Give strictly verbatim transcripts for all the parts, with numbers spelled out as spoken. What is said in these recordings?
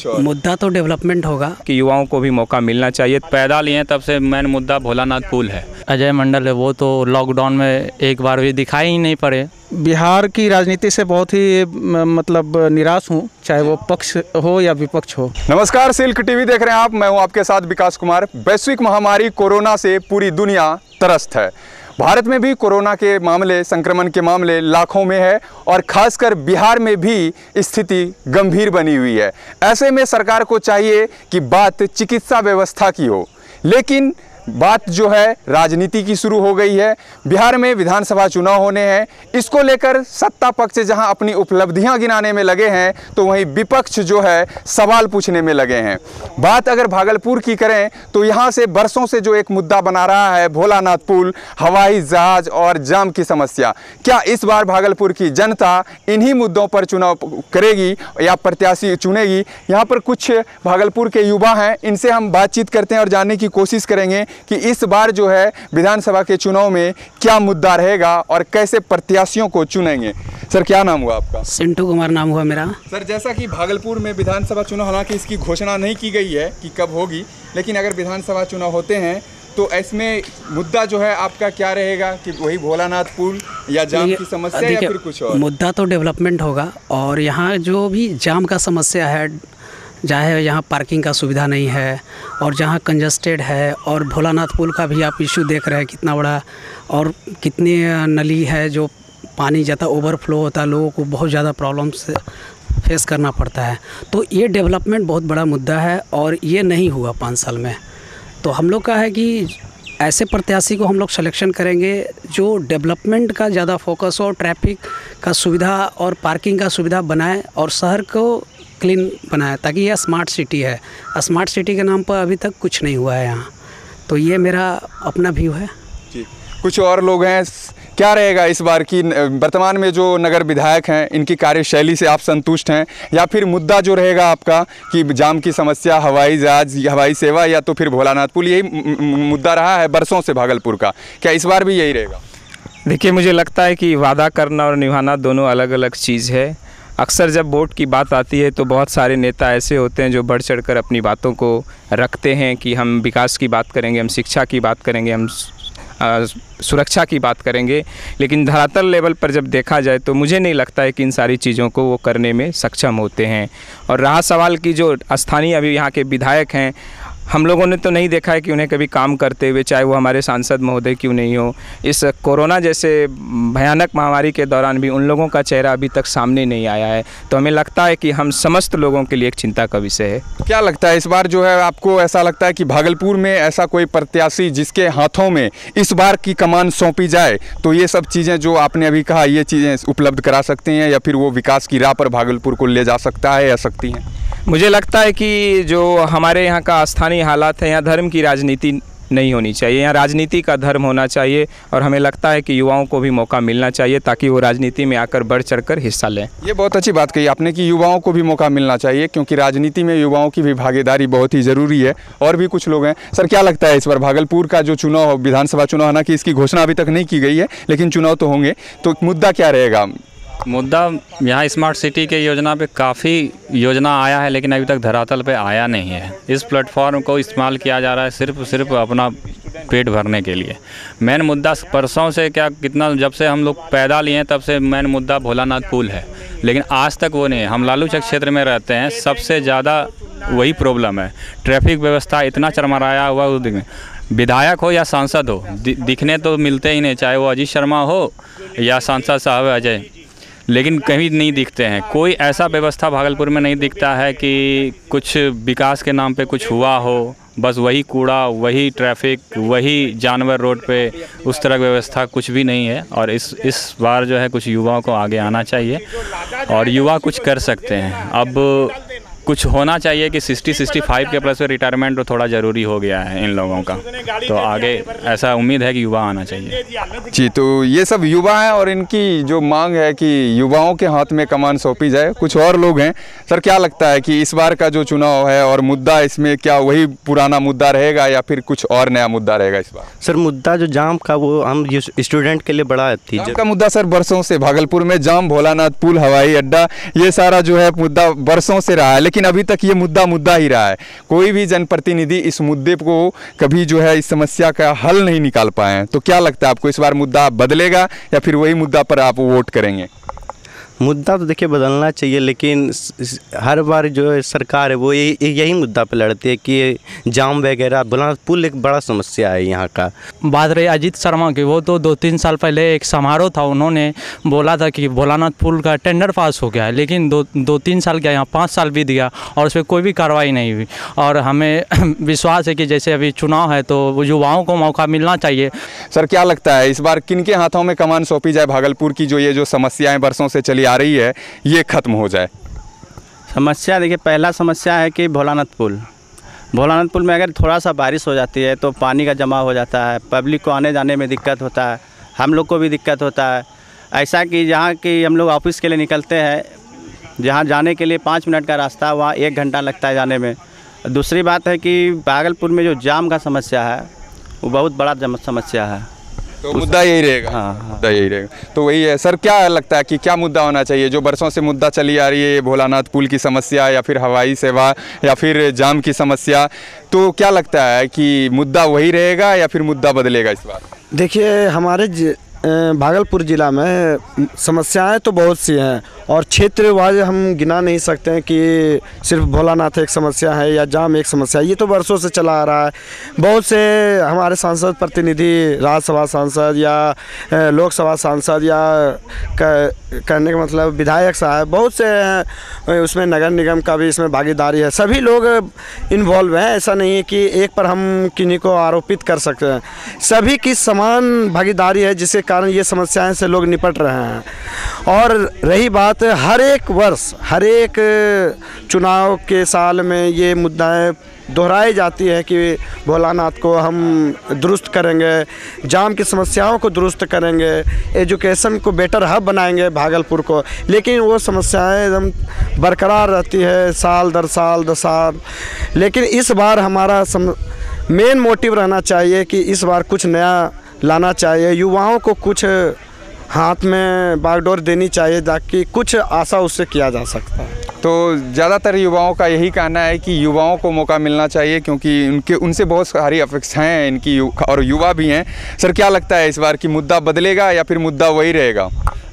sure. मुद्दा तो development होगा कि युवाओं को भी मौका मिलना चाहिए। पैदा लिए तब से मेन मुद्दा भोलानाथ पुल है। अजय मंडल है वो तो लॉकडाउन में एक बार भी दिखाई ही नहीं पड़े। बिहार की राजनीति से बहुत ही मतलब निराश हूँ, चाहे वो पक्ष हो या विपक्ष हो। नमस्कार, सिल्क टीवी देख रहे हैं आप, मैं हूँ आपके साथ विकास कुमार। वैश्विक महामारी कोरोना से पूरी दुनिया त्रस्त है। भारत में भी कोरोना के मामले, संक्रमण के मामले लाखों में है और खासकर बिहार में भी स्थिति गंभीर बनी हुई है। ऐसे में सरकार को चाहिए कि बात चिकित्सा व्यवस्था की हो, लेकिन बात जो है राजनीति की शुरू हो गई है। बिहार में विधानसभा चुनाव होने हैं, इसको लेकर सत्ता पक्ष जहां अपनी उपलब्धियां गिनाने में लगे हैं तो वहीं विपक्ष जो है सवाल पूछने में लगे हैं। बात अगर भागलपुर की करें तो यहां से बरसों से जो एक मुद्दा बना रहा है, भोलानाथ पुल, हवाई जहाज और जाम की समस्या, क्या इस बार भागलपुर की जनता इन्हीं मुद्दों पर चुनाव करेगी या प्रत्याशी चुनेगी? यहाँ पर कुछ भागलपुर के युवा हैं, इनसे हम बातचीत करते हैं और जानने की कोशिश करेंगे कि इस बार जो है विधानसभा के चुनाव में क्या मुद्दा रहेगा और कैसे प्रत्याशियों को चुनेंगे। सर, क्या नाम हुआ आपका? सिंटू कुमार नाम हुआ मेरा। सर, जैसा कि भागलपुर में विधानसभा चुनाव, हालांकि इसकी घोषणा नहीं की गई है कि कब होगी, लेकिन अगर विधानसभा चुनाव होते हैं तो इसमें मुद्दा जो है आपका क्या रहेगा कि वही भोलानाथ पुल या जाम की समस्या या फिर कुछ और? मुद्दा तो डेवलपमेंट होगा और यहाँ जो भी जाम का समस्या है, चाहे यहाँ पार्किंग का सुविधा नहीं है और जहाँ कंजस्टेड है, और भोलानाथ पुल का भी आप इशू देख रहे हैं कितना बड़ा, और कितने नली है जो पानी जाता ओवरफ्लो होता, लोगों को बहुत ज़्यादा प्रॉब्लम्स फेस करना पड़ता है। तो ये डेवलपमेंट बहुत बड़ा मुद्दा है और ये नहीं हुआ पाँच साल में। तो हम लोग का है कि ऐसे प्रत्याशी को हम लोग सिलेक्शन करेंगे जो डेवलपमेंट का ज़्यादा फोकस हो, ट्रैफिक का सुविधा और पार्किंग का सुविधा बनाए और शहर को क्लीन बनाया, ताकि यह स्मार्ट सिटी है। स्मार्ट सिटी के नाम पर अभी तक कुछ नहीं हुआ है यहाँ। तो ये मेरा अपना व्यू है जी। कुछ और लोग हैं, क्या रहेगा इस बार की वर्तमान में जो नगर विधायक हैं, इनकी कार्यशैली से आप संतुष्ट हैं या फिर मुद्दा जो रहेगा आपका कि जाम की समस्या, हवाई जहाज, हवाई सेवा या तो फिर भोलानाथ पुल, यही मुद्दा रहा है बरसों से भागलपुर का, क्या इस बार भी यही रहेगा? देखिए, मुझे लगता है कि वादा करना और निभाना दोनों अलग अलग चीज़ है। अक्सर जब वोट की बात आती है तो बहुत सारे नेता ऐसे होते हैं जो बढ़ चढ़कर अपनी बातों को रखते हैं कि हम विकास की बात करेंगे, हम शिक्षा की बात करेंगे, हम सुरक्षा की बात करेंगे, लेकिन धरातल लेवल पर जब देखा जाए तो मुझे नहीं लगता है कि इन सारी चीज़ों को वो करने में सक्षम होते हैं। और रहा सवाल की जो स्थानीय अभी यहाँ के विधायक हैं, हम लोगों ने तो नहीं देखा है कि उन्हें कभी काम करते हुए, चाहे वो हमारे सांसद महोदय क्यों नहीं हो। इस कोरोना जैसे भयानक महामारी के दौरान भी उन लोगों का चेहरा अभी तक सामने नहीं आया है। तो हमें लगता है कि हम समस्त लोगों के लिए एक चिंता का विषय है। क्या लगता है इस बार जो है आपको, ऐसा लगता है कि भागलपुर में ऐसा कोई प्रत्याशी जिसके हाथों में इस बार की कमान सौंपी जाए तो ये सब चीज़ें जो आपने अभी कहा, ये चीज़ें उपलब्ध करा सकते हैं या फिर वो विकास की राह पर भागलपुर को ले जा सकता है या सकती हैं? मुझे लगता है कि जो हमारे यहाँ का स्थानीय हालात है, यहाँ धर्म की राजनीति नहीं होनी चाहिए, यहाँ राजनीति का धर्म होना चाहिए। और हमें लगता है कि युवाओं को भी मौका मिलना चाहिए ताकि वो राजनीति में आकर बढ़ चढ़कर हिस्सा लें। ये बहुत अच्छी बात कही आपने कि युवाओं को भी मौका मिलना चाहिए, क्योंकि राजनीति में युवाओं की भी भागीदारी बहुत ही ज़रूरी है। और भी कुछ लोग हैं। सर, क्या लगता है इस बार भागलपुर का जो चुनाव, विधानसभा चुनाव, हालांकि इसकी घोषणा अभी तक नहीं की गई है लेकिन चुनाव तो होंगे, तो मुद्दा क्या रहेगा? मुद्दा यहाँ स्मार्ट सिटी के योजना पे काफ़ी योजना आया है लेकिन अभी तक धरातल पे आया नहीं है। इस प्लेटफॉर्म को इस्तेमाल किया जा रहा है सिर्फ सिर्फ अपना पेट भरने के लिए। मेन मुद्दा परसों से क्या कितना जब से हम लोग पैदा लिए हैं तब से मेन मुद्दा भोलानाथ पुल है, लेकिन आज तक वो नहीं है। हम लालूचक क्षेत्र में रहते हैं, सबसे ज़्यादा वही प्रॉब्लम है। ट्रैफिक व्यवस्था इतना चरमराया हुआ, विधायक हो या सांसद हो, दि, दिखने तो मिलते ही नहीं, चाहे वो अजीत शर्मा हो या सांसद साहब अजय, लेकिन कहीं नहीं दिखते हैं। कोई ऐसा व्यवस्था भागलपुर में नहीं दिखता है कि कुछ विकास के नाम पे कुछ हुआ हो, बस वही कूड़ा, वही ट्रैफिक, वही जानवर रोड पे, उस तरह की व्यवस्था कुछ भी नहीं है। और इस इस बार जो है कुछ युवाओं को आगे आना चाहिए और युवा कुछ कर सकते हैं। अब कुछ होना चाहिए कि साठ पैंसठ के प्लस में रिटायरमेंट तो थोड़ा ज़रूरी हो गया है इन लोगों का, तो आगे ऐसा उम्मीद है कि युवा आना चाहिए जी। तो ये सब युवा हैं और इनकी जो मांग है कि युवाओं के हाथ में कमान सौंपी जाए। कुछ और लोग हैं। सर, क्या लगता है कि इस बार का जो चुनाव है और मुद्दा, इसमें क्या वही पुराना मुद्दा रहेगा या फिर कुछ और नया मुद्दा रहेगा इस बार? सर, मुद्दा जो जाम का, वो हम स्टूडेंट के लिए बड़ा है का मुद्दा। सर, बरसों से भागलपुर में जाम, भोलानाथ पुल, हवाई अड्डा, ये सारा जो है मुद्दा बरसों से रहा है, लेकिन अभी तक ये मुद्दा मुद्दा ही रहा है। कोई भी जनप्रतिनिधि इस मुद्दे को कभी जो है इस समस्या का हल नहीं निकाल पाए हैं। तो क्या लगता है आपको, इस बार मुद्दा बदलेगा या फिर वही मुद्दा पर आप वोट करेंगे? मुद्दा तो देखिए बदलना चाहिए, लेकिन हर बार जो सरकार है वो यही मुद्दा पे लड़ती है कि जाम वगैरह। भोलानाथ पुल एक बड़ा समस्या है यहाँ का। बात रही अजीत शर्मा की, वो तो दो तीन साल पहले एक समारोह था, उन्होंने बोला था कि भोलानाथ पुल का टेंडर पास हो गया है, लेकिन दो दो तीन साल क्या, यहाँ पाँच साल बीत गया और उस पर कोई भी कार्रवाई नहीं हुई। और हमें विश्वास है कि जैसे अभी चुनाव है तो युवाओं को मौका मिलना चाहिए। सर क्या लगता है इस बार किन के हाथों में कमान सौंपी जाए भागलपुर की, जो ये जो समस्याएँ बरसों से चली आ रही है ये खत्म हो जाए? समस्या देखिए, पहला समस्या है कि भोलानाथ पुल भोलानाथ पुल में अगर थोड़ा सा बारिश हो जाती है तो पानी का जमा हो जाता है, पब्लिक को आने जाने में दिक्कत होता है, हम लोग को भी दिक्कत होता है। ऐसा कि जहाँ कि हम लोग ऑफिस के लिए निकलते हैं, जहाँ जाने के लिए पाँच मिनट का रास्ता, वहाँ एक घंटा लगता है जाने में। दूसरी बात है कि भागलपुर में जो जाम का समस्या है वो बहुत बड़ा समस्या है, तो मुद्दा यही रहेगा। हाँ मुद्दा यही रहेगा, तो वही है। सर क्या लगता है कि क्या मुद्दा होना चाहिए? जो बरसों से मुद्दा चली आ रही है, भोलानाथ पुल की समस्या या फिर हवाई सेवा या फिर जाम की समस्या, तो क्या लगता है कि मुद्दा वही रहेगा या फिर मुद्दा बदलेगा इस बार? देखिए हमारे भागलपुर ज़िला में समस्याएं तो बहुत सी हैं और क्षेत्रवार हम गिना नहीं सकते हैं कि सिर्फ भोलानाथ एक समस्या है या जाम एक समस्या है। ये तो वर्षों से चला आ रहा है। बहुत से हमारे सांसद प्रतिनिधि, राज्यसभा सांसद या लोकसभा सांसद या कहने का मतलब विधायक साहब, बहुत से हैं, उसमें नगर निगम का भी इसमें भागीदारी है, सभी लोग इन्वॉल्व हैं। ऐसा नहीं है कि एक पर हम किन्हीं को आरोपित कर सकते हैं, सभी की समान भागीदारी है, जिसके कारण ये समस्याएं से लोग निपट रहे हैं। और रही बात, हर एक वर्ष हर एक चुनाव के साल में ये मुद्दाएं दोहराई जाती है कि भोलानाथ को हम दुरुस्त करेंगे, जाम की समस्याओं को दुरुस्त करेंगे, एजुकेशन को बेटर हब बनाएंगे भागलपुर को, लेकिन वो समस्याएं एकदम बरकरार रहती है साल दर साल दर साल। लेकिन इस बार हमारा मेन मोटिव रहना चाहिए कि इस बार कुछ नया लाना चाहिए, युवाओं को कुछ हाथ में बागडोर देनी चाहिए ताकि कुछ आशा उससे किया जा सकता है। तो ज़्यादातर युवाओं का यही कहना है कि युवाओं को मौका मिलना चाहिए, क्योंकि उनके उनसे बहुत सारी अपेक्षाएं हैं इनकी और युवा भी हैं। सर क्या लगता है इस बार कि मुद्दा बदलेगा या फिर मुद्दा वही रहेगा?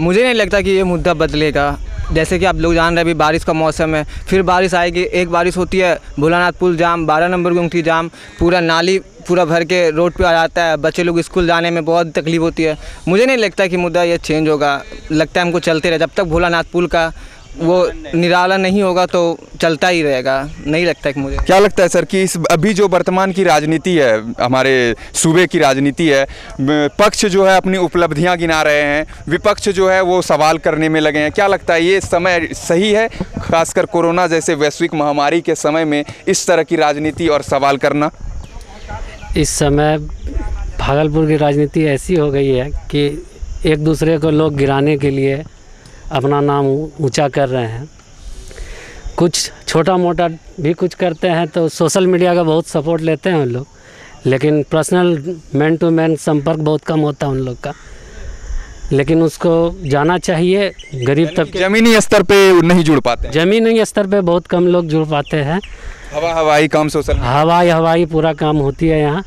मुझे नहीं लगता कि ये मुद्दा बदलेगा। जैसे कि आप लोग जान रहे हैं, अभी बारिश का मौसम है, फिर बारिश आएगी, एक बारिश होती है भोलानाथ पुल जाम, बारह नंबर की गुमटी जाम, पूरा नाली पूरा भर के रोड पे आ जाता है, बच्चे लोग स्कूल जाने में बहुत तकलीफ होती है। मुझे नहीं लगता कि मुद्दा ये चेंज होगा, लगता है हमको चलते रहे, जब तक भोलानाथ पुल का वो निराला नहीं होगा तो चलता ही रहेगा, नहीं लगता कि मुझे। क्या लगता है सर कि इस अभी जो वर्तमान की राजनीति है, हमारे सूबे की राजनीति है, पक्ष जो है अपनी उपलब्धियां गिना रहे हैं, विपक्ष जो है वो सवाल करने में लगे हैं, क्या लगता है ये समय सही है, खासकर कोरोना जैसे वैश्विक महामारी के समय में इस तरह की राजनीति और सवाल करना? इस समय भागलपुर की राजनीति ऐसी हो गई है कि एक दूसरे को लोग गिराने के लिए अपना नाम ऊंचा कर रहे हैं। कुछ छोटा मोटा भी कुछ करते हैं तो सोशल मीडिया का बहुत सपोर्ट लेते हैं उन लोग, लेकिन पर्सनल मैन टू मैन संपर्क बहुत कम होता है उन लोग का। लेकिन उसको जाना चाहिए, गरीब तबके ज़मीनी स्तर पे नहीं जुड़ पाते, ज़मीनी स्तर पे बहुत कम लोग जुड़ पाते हैं। हवा हवाई काम सोशल हवाई हवाई पूरा काम होती है यहाँ,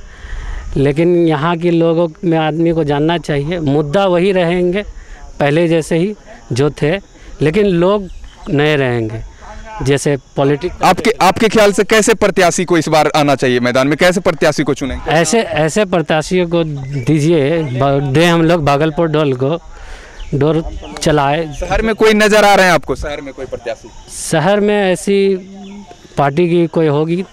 लेकिन यहाँ के लोगों में आदमी को जानना चाहिए। मुद्दा वही रहेंगे पहले जैसे ही जो थे, लेकिन लोग नए रहेंगे जैसे पॉलिटिक्स। आपके आपके ख्याल से कैसे प्रत्याशी को इस बार आना चाहिए मैदान में, कैसे प्रत्याशी को चुनेंगे? ऐसे ऐसे प्रत्याशियों को दीजिए, दे हम लोग भागलपुर डोल को डोर चलाए। शहर में कोई नज़र आ रहे हैं आपको, शहर में कोई प्रत्याशी? शहर में ऐसी पार्टी की कोई होगी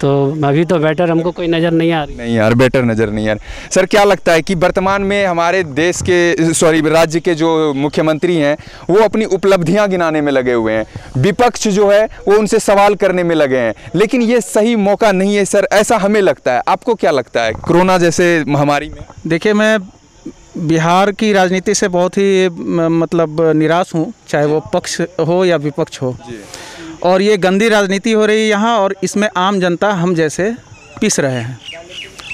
तो अभी तो बेटर हमको कोई नज़र नहीं आ रही। नहीं यार, बेटर नज़र नहीं यार। सर क्या लगता है कि वर्तमान में हमारे देश के सॉरी राज्य के जो मुख्यमंत्री हैं वो अपनी उपलब्धियां गिनाने में लगे हुए हैं, विपक्ष जो है वो उनसे सवाल करने में लगे हैं, लेकिन ये सही मौका नहीं है सर, ऐसा हमें लगता है। आपको क्या लगता है कोरोना जैसे महामारी में? देखिए मैं बिहार की राजनीति से बहुत ही मतलब निराश हूँ, चाहे वो पक्ष हो या विपक्ष हो, और ये गंदी राजनीति हो रही है यहाँ, और इसमें आम जनता हम जैसे पिस रहे हैं,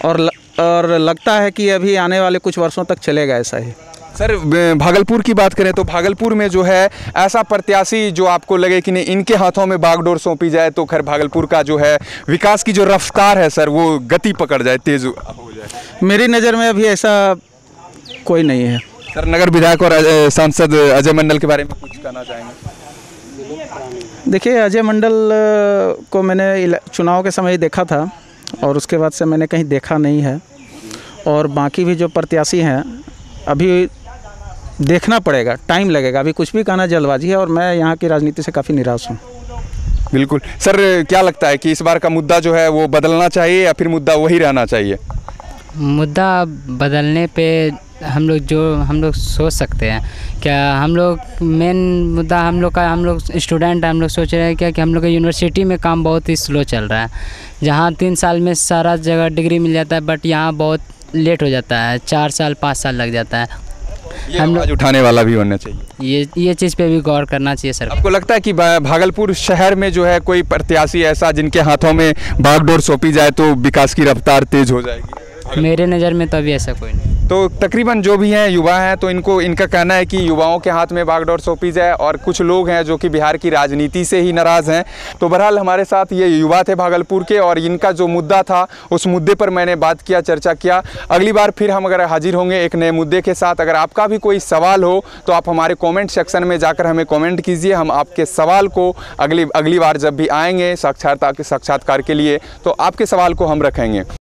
और ल, और लगता है कि अभी आने वाले कुछ वर्षों तक चलेगा ऐसा ही। सर भागलपुर की बात करें तो भागलपुर में जो है ऐसा प्रत्याशी जो आपको लगे कि नहीं इनके हाथों में बागडोर सौंपी जाए तो खैर भागलपुर का जो है विकास की जो रफ्तार है सर वो गति पकड़ जाए, तेज हो जाए? मेरी नज़र में अभी ऐसा कोई नहीं है सर। नगर विधायक और सांसद अजय मंडल के बारे में कुछ कहना चाहेंगे? देखिए, अजय मंडल को मैंने चुनाव के समय देखा था और उसके बाद से मैंने कहीं देखा नहीं है, और बाकी भी जो प्रत्याशी हैं अभी देखना पड़ेगा, टाइम लगेगा, अभी कुछ भी कहना जल्दबाजी है और मैं यहाँ की राजनीति से काफ़ी निराश हूँ। बिल्कुल सर, क्या लगता है कि इस बार का मुद्दा जो है वो बदलना चाहिए या फिर मुद्दा वही रहना चाहिए? मुद्दा बदलने पे हम लोग जो हम लोग सोच सकते हैं क्या, हम लोग मेन मुद्दा हम लोग का, हम लोग स्टूडेंट हम लोग सोच रहे हैं क्या कि हम लोग के यूनिवर्सिटी में काम बहुत ही स्लो चल रहा है। जहाँ तीन साल में सारा जगह डिग्री मिल जाता है बट यहाँ बहुत लेट हो जाता है, चार साल पाँच साल लग जाता है। हम लोग उठाने वाला भी होना चाहिए, ये ये चीज़ पे भी गौर करना चाहिए सर। आपको लगता है कि भागलपुर शहर में जो है कोई प्रत्याशी ऐसा जिनके हाथों में बागडोर सौंपी जाए तो विकास की रफ्तार तेज़ हो जाएगी? मेरे नज़र में तो अभी ऐसा कोई नहीं। तो तकरीबन जो भी हैं युवा हैं तो इनको इनका कहना है कि युवाओं के हाथ में बागडोर सौंपी जाए, और कुछ लोग हैं जो कि बिहार की राजनीति से ही नाराज़ हैं। तो बहरहाल हमारे साथ ये युवा थे भागलपुर के और इनका जो मुद्दा था उस मुद्दे पर मैंने बात किया, चर्चा किया। अगली बार फिर हम अगर हाजिर होंगे एक नए मुद्दे के साथ। अगर आपका भी कोई सवाल हो तो आप हमारे कॉमेंट सेक्शन में जाकर हमें कॉमेंट कीजिए, हम आपके सवाल को अगली अगली बार जब भी आएँगे साक्षात्कार के साक्षात्कार के लिए तो आपके सवाल को हम रखेंगे।